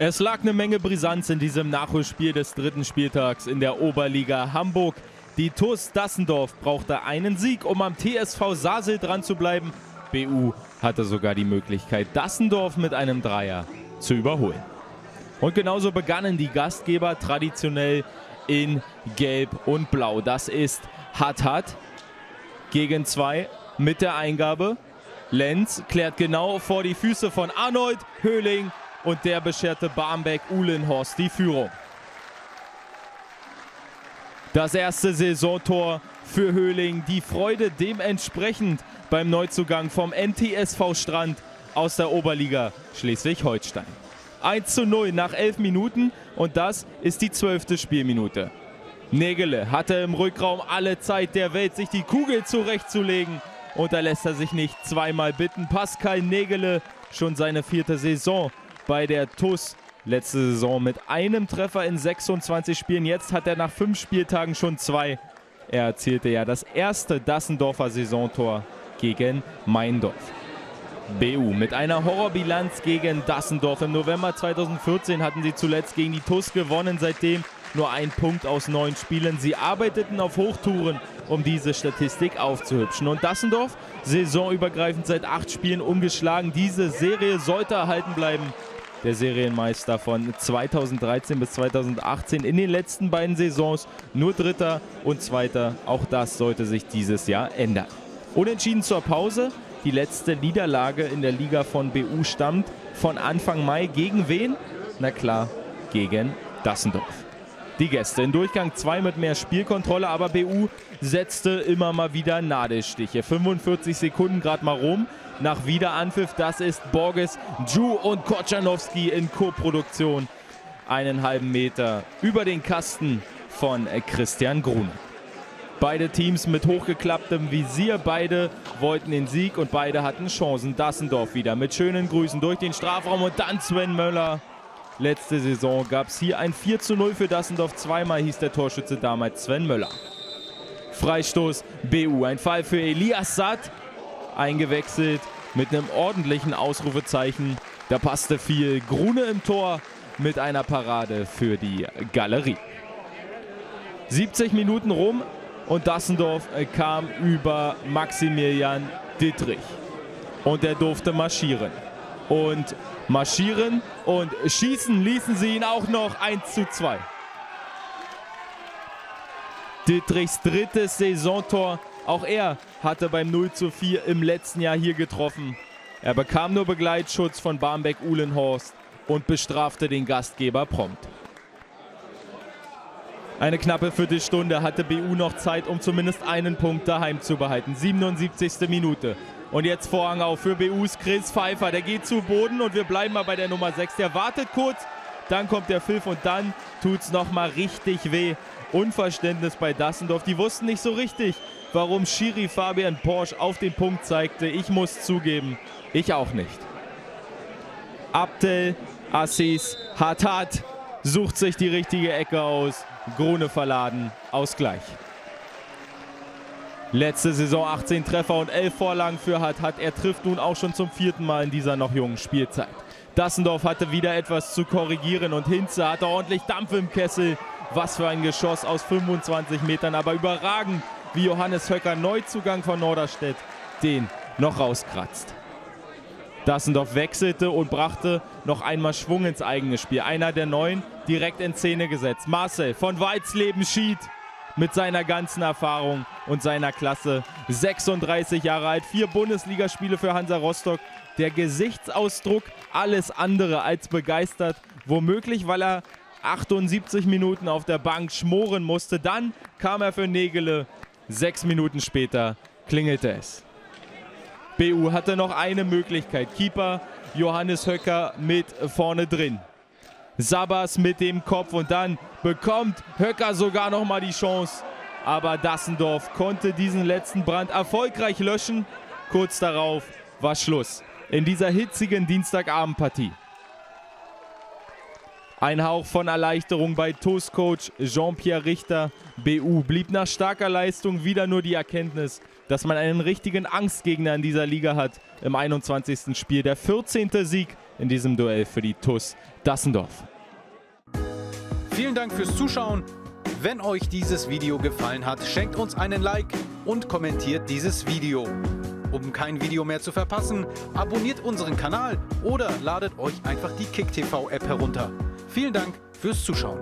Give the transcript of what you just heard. Es lag eine Menge Brisanz in diesem Nachholspiel des dritten Spieltags in der Oberliga Hamburg. Die TUS Dassendorf brauchte einen Sieg, um am TSV Sasel dran zu bleiben. BU hatte sogar die Möglichkeit, Dassendorf mit einem Dreier zu überholen. Und genauso begannen die Gastgeber traditionell in Gelb und Blau. Das ist Hattat gegen 2 mit der Eingabe. Lenz klärt genau vor die Füße von Arnold Hoeling und der bescherte Barmbek-Uhlenhorst die Führung. Das erste Saisontor für Hoeling, die Freude dementsprechend beim Neuzugang vom NTSV Strand aus der Oberliga Schleswig-Holstein. 1:0 nach 11 Minuten und das ist die 12. Spielminute. Nägele hatte im Rückraum alle Zeit der Welt, sich die Kugel zurechtzulegen, und da lässt er sich nicht zweimal bitten. Pascal Nägele, schon seine 4. Saison bei der TUS. Letzte Saison mit einem Treffer in 26 Spielen. Jetzt hat er nach 5 Spieltagen schon 2. Er erzielte ja das erste Dassendorfer Saisontor gegen Meindorf. BU mit einer Horrorbilanz gegen Dassendorf. Im November 2014 hatten sie zuletzt gegen die TUS gewonnen. Seitdem nur ein Punkt aus 9 Spielen. Sie arbeiteten auf Hochtouren, um diese Statistik aufzuhübschen. Und Dassendorf saisonübergreifend seit 8 Spielen ungeschlagen. Diese Serie sollte erhalten bleiben. Der Serienmeister von 2013 bis 2018 in den letzten beiden Saisons nur Dritter und Zweiter. Auch das sollte sich dieses Jahr ändern. Unentschieden zur Pause. Die letzte Niederlage in der Liga von BU stammt von Anfang Mai. Gegen wen? Na klar, gegen Dassendorf. Die Gäste in Durchgang 2 mit mehr Spielkontrolle, aber BU setzte immer mal wieder Nadelstiche. 45 Sekunden gerade mal rum. Nach Wiederanpfiff, das ist Borges, Ju und Korczanowski in Co-Produktion. Einen halben Meter über den Kasten von Christian Gruhne. Beide Teams mit hochgeklapptem Visier, beide wollten den Sieg und beide hatten Chancen. Dassendorf wieder mit schönen Grüßen durch den Strafraum und dann Sven Möller. Letzte Saison gab es hier ein 4:0 für Dassendorf. Zweimal hieß der Torschütze damals Sven Möller. Freistoß BU, ein Fall für Elias Saad. Eingewechselt mit einem ordentlichen Ausrufezeichen. Da passte viel. Gruhne im Tor mit einer Parade für die Galerie. 70 Minuten rum und Dassendorf kam über Maximilian Dittrich. Und er durfte marschieren. Und marschieren und schießen ließen sie ihn auch noch. 1:2. Dittrichs drittes Saisontor. Auch er hatte beim 0:4 im letzten Jahr hier getroffen. Er bekam nur Begleitschutz von Barmbek-Uhlenhorst und bestrafte den Gastgeber prompt. Eine knappe Viertelstunde hatte BU noch Zeit, um zumindest einen Punkt daheim zu behalten. 77. Minute. Und jetzt Vorhang auf für BUs Chris Pfeifer. Der geht zu Boden und wir bleiben mal bei der Nummer 6. Der wartet kurz, dann kommt der Pfiff und dann tut's nochmal richtig weh. Unverständnis bei Dassendorf. Die wussten nicht so richtig, warum Schiri Fabian Porsch auf den Punkt zeigte. Ich muss zugeben, ich auch nicht. Abdel Aziz Hattat sucht sich die richtige Ecke aus. Gruhne verladen. Ausgleich. Letzte Saison 18 Treffer und 11 Vorlagen für Hattat. Er trifft nun auch schon zum 4. Mal in dieser noch jungen Spielzeit. Dassendorf hatte wieder etwas zu korrigieren und Hinze hatte ordentlich Dampf im Kessel. Was für ein Geschoss aus 25 Metern, aber überragend, wie Johannes Höcker, Neuzugang von Norderstedt, den noch rauskratzt. Dassendorf wechselte und brachte noch einmal Schwung ins eigene Spiel. Einer der Neuen direkt in Szene gesetzt. Marcel von Walsleben-Schied mit seiner ganzen Erfahrung und seiner Klasse. 36 Jahre alt, 4 Bundesligaspiele für Hansa Rostock. Der Gesichtsausdruck alles andere als begeistert. Womöglich, weil er 78 Minuten auf der Bank schmoren musste. Dann kam er für Nägele. 6 Minuten später klingelte es. BU hatte noch eine Möglichkeit. Keeper Johannes Höcker mit vorne drin. Sabas mit dem Kopf und dann bekommt Höcker sogar noch mal die Chance. Aber Dassendorf konnte diesen letzten Brand erfolgreich löschen. Kurz darauf war Schluss in dieser hitzigen Dienstagabendpartie. Ein Hauch von Erleichterung bei TUS-Coach Jean-Pierre Richter. BU blieb nach starker Leistung wieder nur die Erkenntnis, dass man einen richtigen Angstgegner in dieser Liga hat im 21. Spiel. Der 14. Sieg in diesem Duell für die TUS Dassendorf. Vielen Dank fürs Zuschauen. Wenn euch dieses Video gefallen hat, schenkt uns einen Like und kommentiert dieses Video. Um kein Video mehr zu verpassen, abonniert unseren Kanal oder ladet euch einfach die KickTV-App herunter. Vielen Dank fürs Zuschauen.